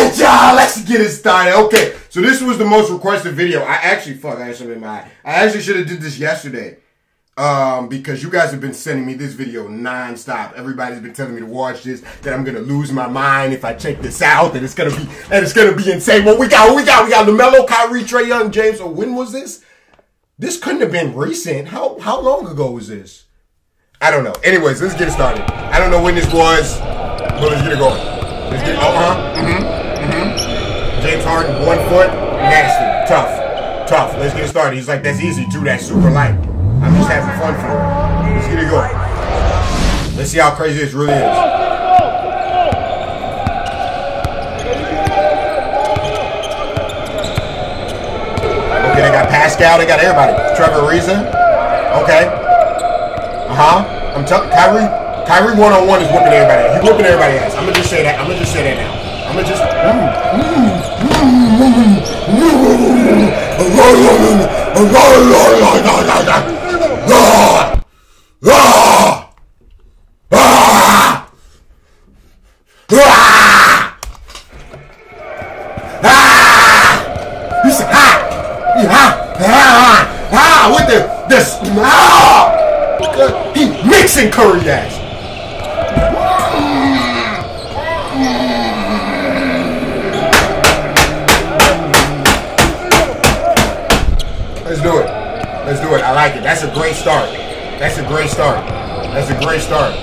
Alright, y'all, let's get it started. Okay, so this was the most requested video. I actually should have did this yesterday. Because you guys have been sending me this video non-stop. Everybody's been telling me to watch this, that I'm gonna lose my mind if I check this out, and it's gonna be insane. What we got, we got LaMelo, Kyrie, Trae Young, James. So when was this? This couldn't have been recent. How long ago was this? I don't know. Anyways, let's get started. I don't know when this was, but let's get it going. Let's get James Harden, 1 foot, nasty, tough. Let's get it started. He's like, that's easy too, that's super light. I'm just having fun for it. Let's get it going. Let's see how crazy this really is. Okay, they got Pascal. They got everybody. Trevor Ariza. Okay. I'm telling Kyrie. Kyrie one-on-one is whooping everybody ass. He's whooping everybody ass. I'm gonna just say that. I'm gonna just say that now. I'm gonna just. With this, he mixing curry ass. Let's do it. Let's do it. I like it. That's a great start. That's a great start. That's a great start.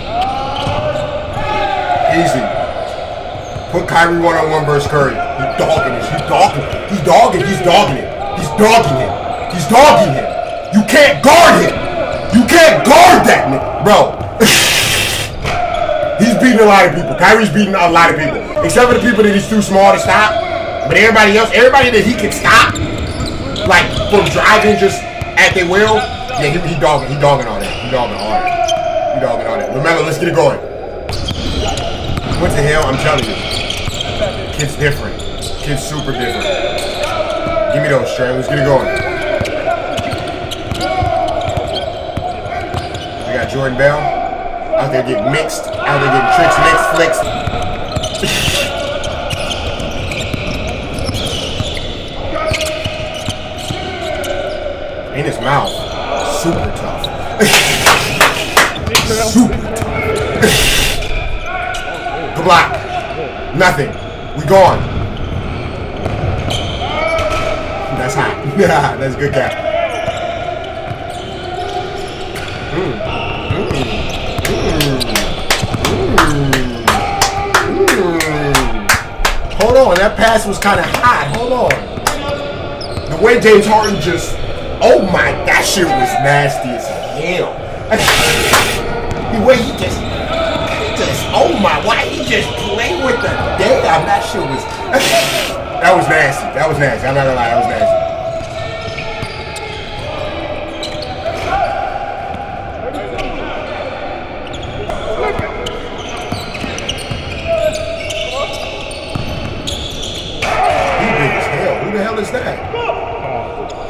Easy. Put Kyrie one-on-one versus Curry. He's dogging it. He's dogging it. He's dogging it. He's dogging it. He's dogging it. He's dogging him. You can't guard him. You can't guard that nigga. Bro. He's beating a lot of people. Kyrie's beating a lot of people. Except for the people that he's too small to stop. But everybody else, everybody that he can stop, like from driving just at their will, yeah, he dogging. He dogging all that. He dogging all that. He dogging all that. Remember, let's get it going. What the hell? I'm telling you. Kid's different. Kid's super different. Give me those, Trey. Let's get it going. Jordan Bell, out there getting mixed, out there getting tricks, flicks. In his mouth, super tough. Super tough. The block, nothing. We gone. That's hot. That's a good catch. Hold on, that pass was kind of hot. Hold on. The way James Harden just, oh my, that shit was nasty as hell. The way he just, oh my, why he just play with the dead? I'm not sure was. That was nasty. That was nasty. I'm not gonna lie, that was nasty.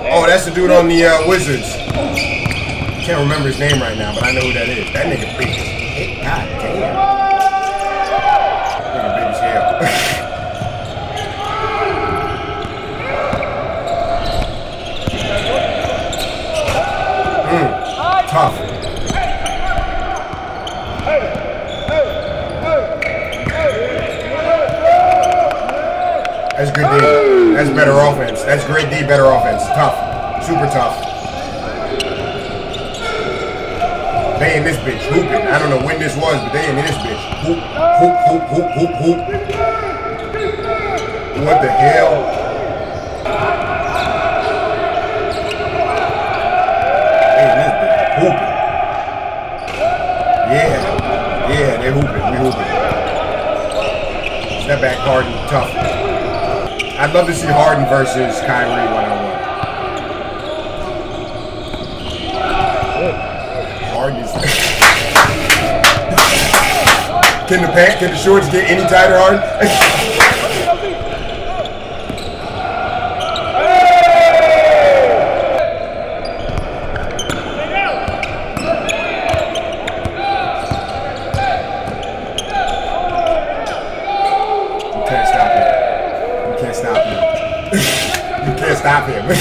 Oh, that's the dude on the Wizards. Can't remember his name right now, but I know who that is. That nigga big as hell. God damn. That nigga big as hell. Tough. That's good D. That's better offense. That's great D, better offense. Tough. Super tough. They in this bitch hooping. I don't know when this was, but they in this bitch. Hoop, hoop, hoop, hoop, hoop, hoop. What the hell? They in this bitch hooping. Yeah. Yeah, they hooping. We hooping. Step back, Harden. Tough. I'd love to see Harden versus Kyrie one-on-one. Can the pants, can the shorts get any tighter, Harden? You can't stop it. stop him. You can't stop him. Damn.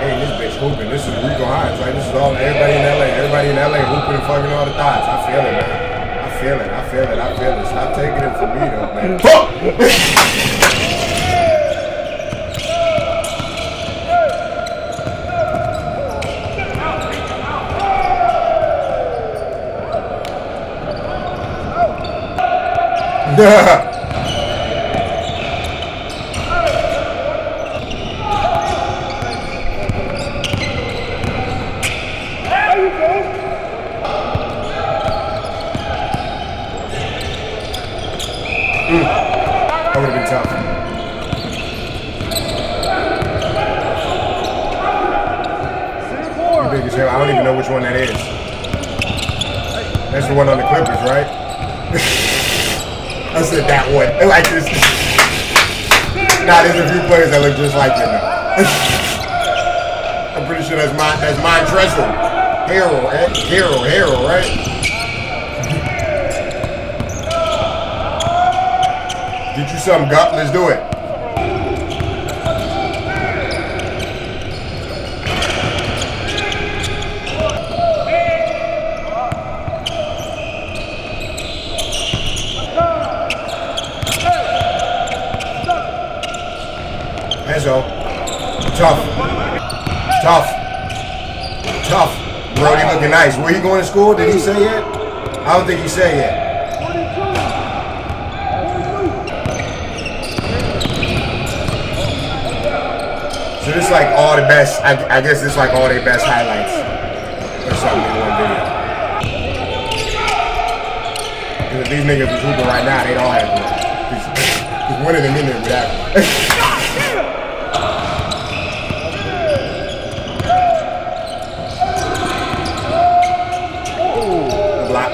Hey, this bitch hooping. This is Rico Hines. Like, this is all everybody in LA. Everybody in LA hooping and fucking all the thoughts. I feel it, man. I feel it. Stop taking it from me, though, man. Fuck! That would have been tough. I don't even know which one that is. That's the one on the Clippers, right? I said that one. I like this. Nah, there's a few players that look just like them. I'm pretty sure that's mine. That's mine. Dressel, Harrell, right? Get you some gut, let's do it. That's all. Tough. Brody looking nice. Where he going to school? Did he say yet? I don't think he said yet. So this is like all the best, I guess this is like all their best highlights or something in one video. Because if these niggas was hooping right now, they'd all have one. Because one of them in there would have one. Block. I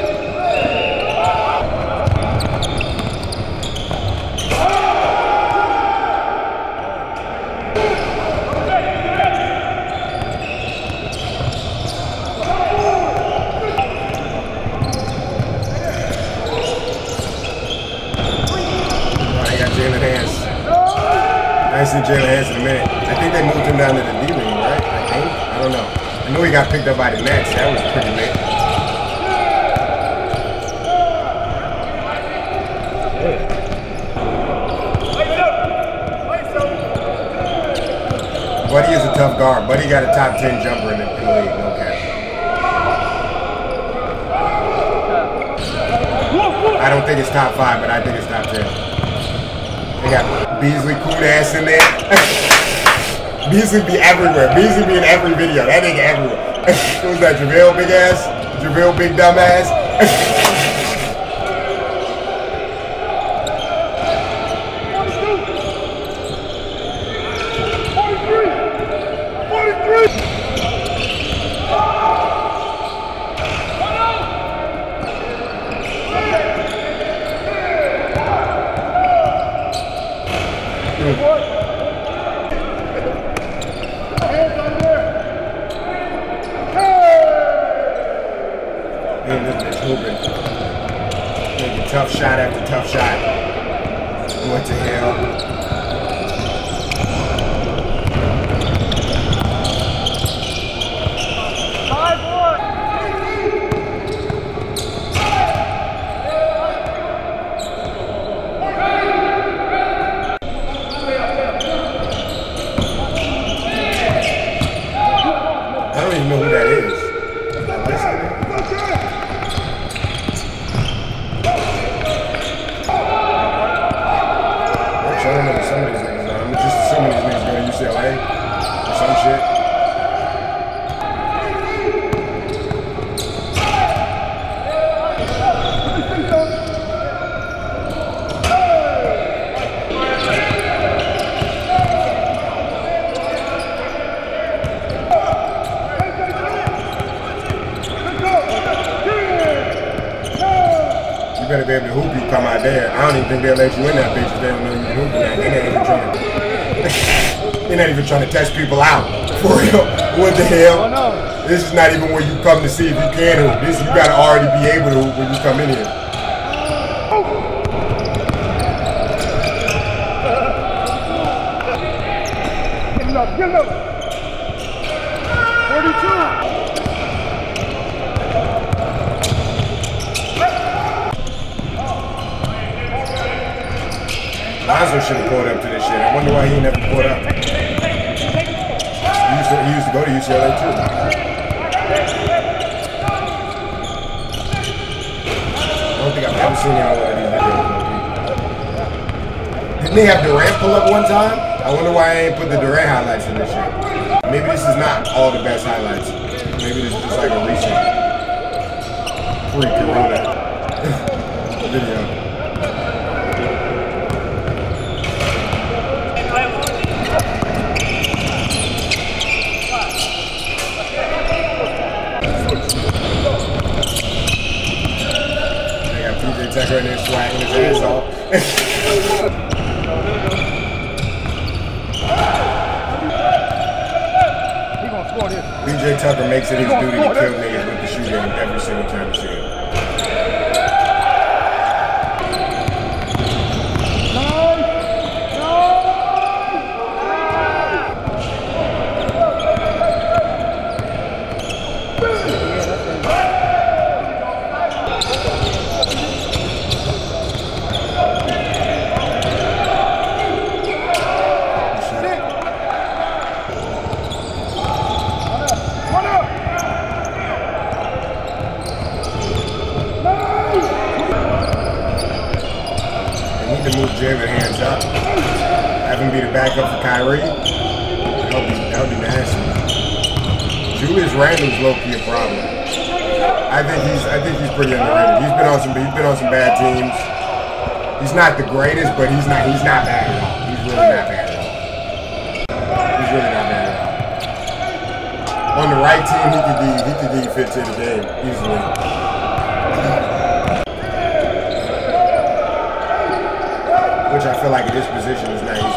haven't seen Jalen Hands in a minute. I think they moved him down to the D league, right? I think. I don't know. I know he got picked up by the Nets. That was pretty late. Yeah. Buddy is a tough guard. Buddy got a top 10 jumper in the league. Okay. I don't think it's top 5, but I think it's top 10. They got Beasley cool ass in there. Beasley be everywhere. Beasley be in every video. That nigga everywhere. Who's that? JaVale big ass? JaVale big dumb ass? Tough shot after tough shot. What the hell? I don't even know who that is. UCLA or some shit. You better be able to hoop you come out there. I don't even think they'll let you in that bitch if they don't know you can hoop you. They ain't even trying. They're not even trying to test people out. For real. What the hell? This is not even where you come to see if you can hoop. This, you gotta already be able to when you come in here. Get it up, get it up. 42. Lonzo should have pulled up to this shit. I wonder why he never pulled up. He used to go to UCLA too. I don't think I've ever seen y'all one of these videos. Didn't they have Durant pull up one time? I wonder why I ain't put the Durant highlights in this shit. Maybe this is not all the best highlights. Maybe this is just like a recent pre-corona video. Tucker in there swatting his ass off. P.J. Tucker makes it his duty to kill niggas with the shooting every single time he shoots. Jalen hands up. Have him be the backup for Kyrie. That'll be nasty. Julius Randle's low-key a problem. I think he's pretty underrated. He's been on some bad teams. He's not the greatest, but he's not bad at all. He's really not bad at all. He's really not bad at all. On the right team, he could give 15 a game easily. Which I feel like in this position is not easy to do.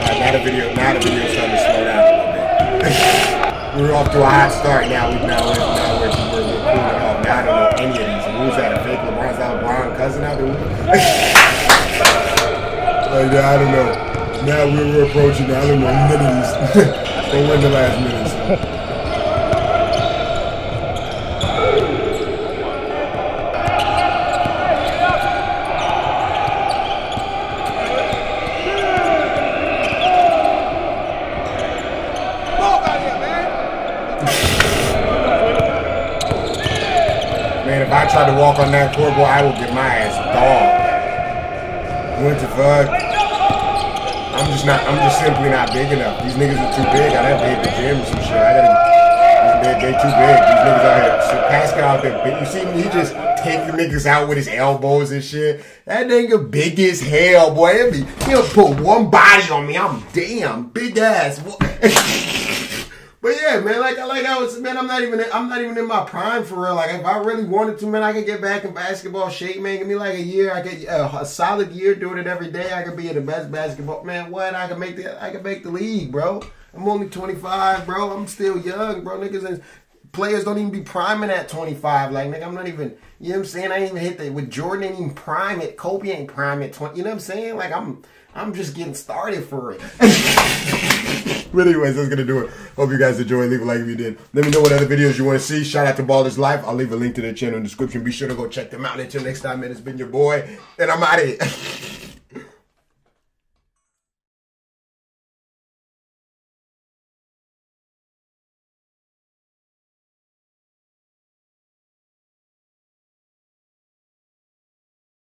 Alright, now the video starting to slow down a little bit. We're off to a hot start now. We're cooling off. Now I don't know any of these. Who's that? A fake LeBron's out, LeBron cousin out there? Like, I don't know. Now we're approaching, I don't know, minutes. They win the last minutes. Man, if I tried to walk on that court, boy, I would get my ass dogged. What the fuck? I'm just simply not big enough. These niggas are too big. I gotta hit the gym or some shit. They too big. These niggas out here. So Pascal out there big. You see me? He just take the niggas out with his elbows and shit. That nigga big as hell, boy. He'll put one body on me. I'm damn big ass. But yeah, man, like I was, man, I'm not even in my prime for real. Like if I really wanted to, man, I could get back in basketball shape, man. Give me like a year, I could a solid year doing it every day. I could be the best basketball man. What? I could make the league, bro. I'm only 25, bro. I'm still young, bro. Niggas and players don't even be priming at 25. Like nigga, I'm not even. You know what I'm saying? I ain't even hit that with Jordan. Ain't even prime it. Kobe ain't prime at 20. You know what I'm saying? Like I'm just getting started for it. But anyways, that's going to do it. Hope you guys enjoyed. Leave a like if you did. Let me know what other videos you want to see. Shout out to Ballislife. I'll leave a link to their channel in the description. Be sure to go check them out. Until next time, man, it's been your boy. And I'm out of here.